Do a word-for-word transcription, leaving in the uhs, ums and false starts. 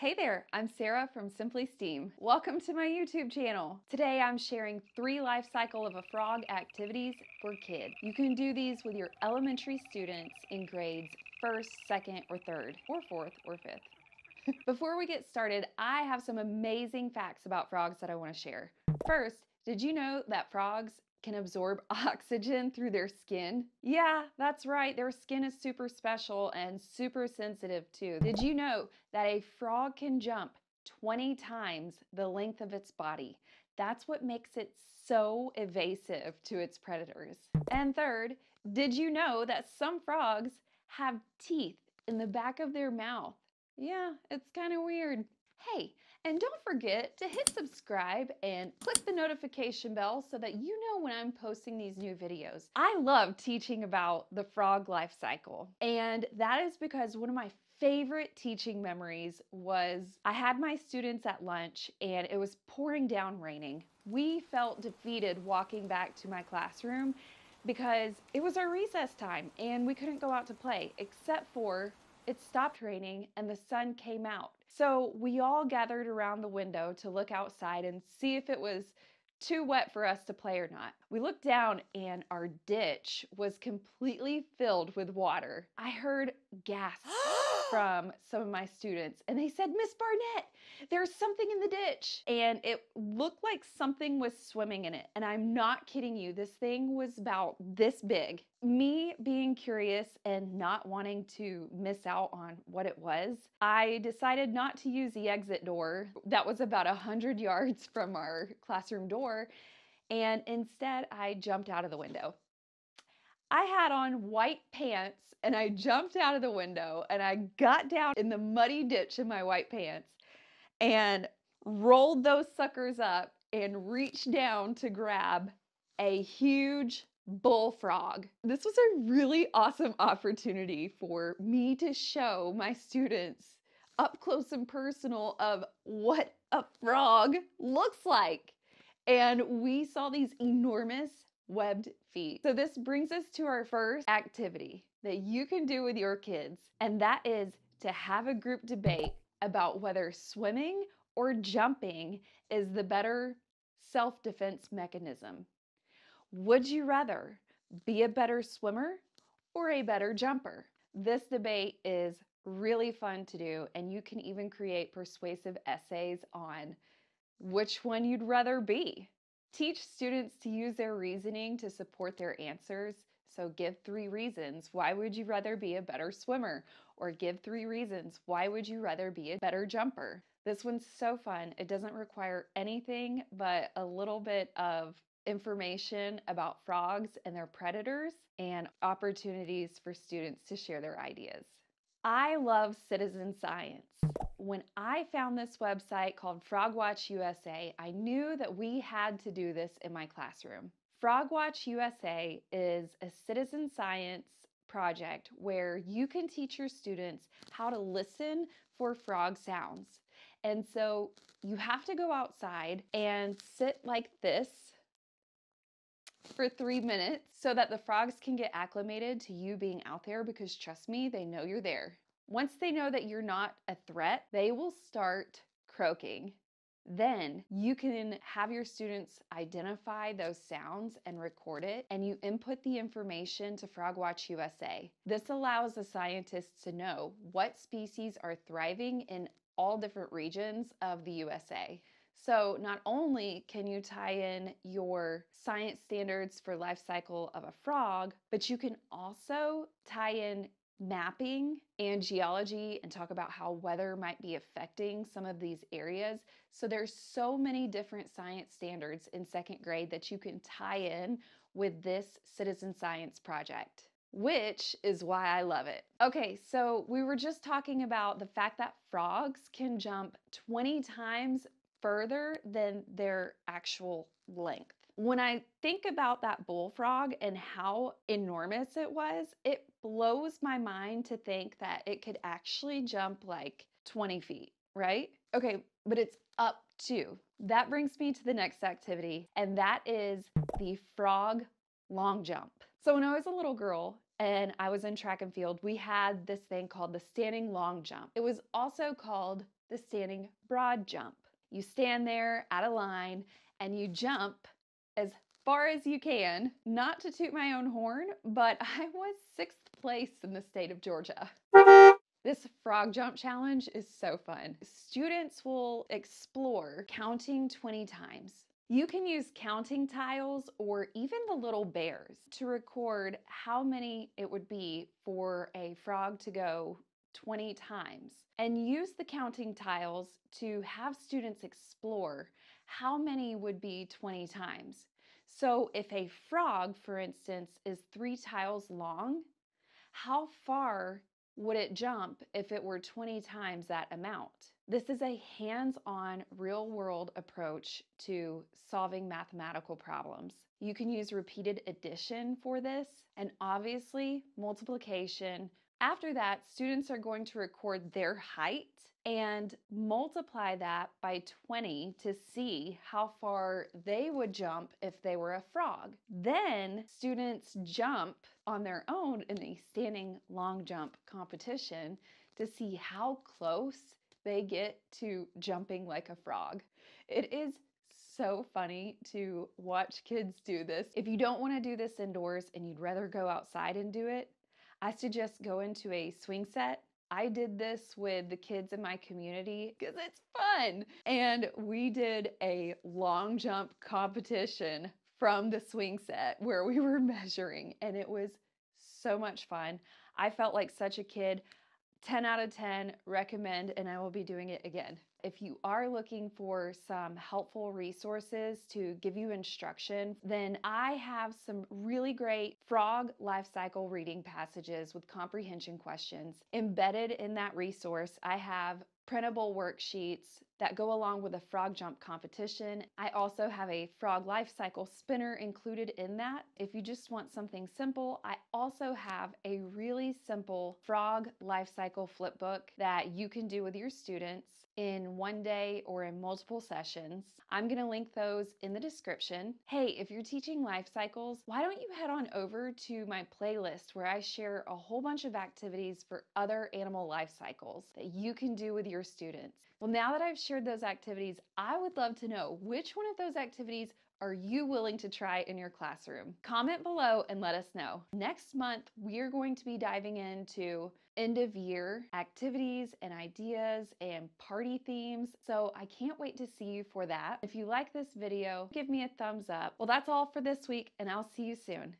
Hey there, I'm Sarah from Simply STEAM. Welcome to my YouTube channel. Today I'm sharing three life cycle of a frog activities for kids. You can do these with your elementary students in grades first, second, or third, or fourth, or fifth. Before we get started, I have some amazing facts about frogs that I want to share. First, did you know that frogs can absorb oxygen through their skin? Yeah, that's right. Their skin is super special and super sensitive too. Did you know that a frog can jump twenty times the length of its body? That's what makes it so evasive to its predators. And third, did you know that some frogs have teeth in the back of their mouth? Yeah, it's kind of weird. Hey, and don't forget to hit subscribe and click the notification bell so that you know when I'm posting these new videos. I love teaching about the frog life cycle, and that is because one of my favorite teaching memories was I had my students at lunch and it was pouring down raining. We felt defeated walking back to my classroom because it was our recess time and we couldn't go out to play, except for it stopped raining and the sun came out. So we all gathered around the window to look outside and see if it was too wet for us to play or not. We looked down and our ditch was completely filled with water. I heard gasps from some of my students and they said, "Miss Barnett, there's something in the ditch." And it looked like something was swimming in it. And I'm not kidding you, this thing was about this big. Me being curious and not wanting to miss out on what it was, I decided not to use the exit door that was about one hundred yards from our classroom door, and instead I jumped out of the window. I had on white pants and I jumped out of the window and I got down in the muddy ditch in my white pants and rolled those suckers up and reached down to grab a huge bullfrog. This was a really awesome opportunity for me to show my students up close and personal of what a frog looks like. And we saw these enormous webbed feet. So this brings us to our first activity that you can do with your kids, and that is to have a group debate about whether swimming or jumping is the better self-defense mechanism. Would you rather be a better swimmer or a better jumper? This debate is really fun to do, and you can even create persuasive essays on which one you'd rather be. Teach students to use their reasoning to support their answers. So give three reasons why would you rather be a better swimmer, or give three reasons why would you rather be a better jumper. This one's so fun. It doesn't require anything but a little bit of information about frogs and their predators and opportunities for students to share their ideas. I love citizen science. When I found this website called FrogWatch U S A, I knew that we had to do this in my classroom. FrogWatch U S A is a citizen science project where you can teach your students how to listen for frog sounds. And so you have to go outside and sit like this for three minutes so that the frogs can get acclimated to you being out there, because trust me, they know you're there. Once they know that you're not a threat, they will start croaking. Then you can have your students identify those sounds and record it, and you input the information to FrogWatch U S A. This allows the scientists to know what species are thriving in all different regions of the U S A. So not only can you tie in your science standards for life cycle of a frog, but you can also tie in mapping and geology and talk about how weather might be affecting some of these areas. So there's so many different science standards in second grade that you can tie in with this citizen science project, which is why I love it. Okay, so we were just talking about the fact that frogs can jump twenty times further than their actual length. When I think about that bullfrog and how enormous it was, it blows my mind to think that it could actually jump like twenty feet, right? Okay, but it's up to. That brings me to the next activity, and that is the frog long jump. So when I was a little girl and I was in track and field, we had this thing called the standing long jump. It was also called the standing broad jump. You stand there at a line and you jump as far as you can. Not to toot my own horn, but I was sixth place in the state of Georgia. This frog jump challenge is so fun. Students will explore counting twenty times. You can use counting tiles or even the little bears to record how many it would be for a frog to go twenty times, and use the counting tiles to have students explore how many would be twenty times. So if a frog, for instance, is three tiles long, how far would it jump if it were twenty times that amount? This is a hands-on, real-world approach to solving mathematical problems. You can use repeated addition for this, and obviously multiplication. After that, students are going to record their height and multiply that by twenty to see how far they would jump if they were a frog. Then students jump on their own in the standing long jump competition to see how close they get to jumping like a frog. It is so funny to watch kids do this. If you don't want to do this indoors and you'd rather go outside and do it, I suggest go into a swing set. I did this with the kids in my community because it's fun. And we did a long jump competition from the swing set where we were measuring, and it was so much fun. I felt like such a kid. ten out of ten, recommend, and I will be doing it again. If you are looking for some helpful resources to give you instruction, then I have some really great frog life cycle reading passages with comprehension questions. Embedded in that resource, I have printable worksheets that go along with a frog jump competition. I also have a frog life cycle spinner included in that. If you just want something simple, I also have a really simple frog life cycle flip book that you can do with your students in one day or in multiple sessions. I'm gonna link those in the description. Hey, if you're teaching life cycles, why don't you head on over to my playlist where I share a whole bunch of activities for other animal life cycles that you can do with your students. Well, now that I've shared those activities, I would love to know which one of those activities are you willing to try in your classroom? Comment below and let us know. Next month, we're going to be diving into end of year activities and ideas and party themes. So I can't wait to see you for that. If you like this video, give me a thumbs up. Well, that's all for this week, and I'll see you soon.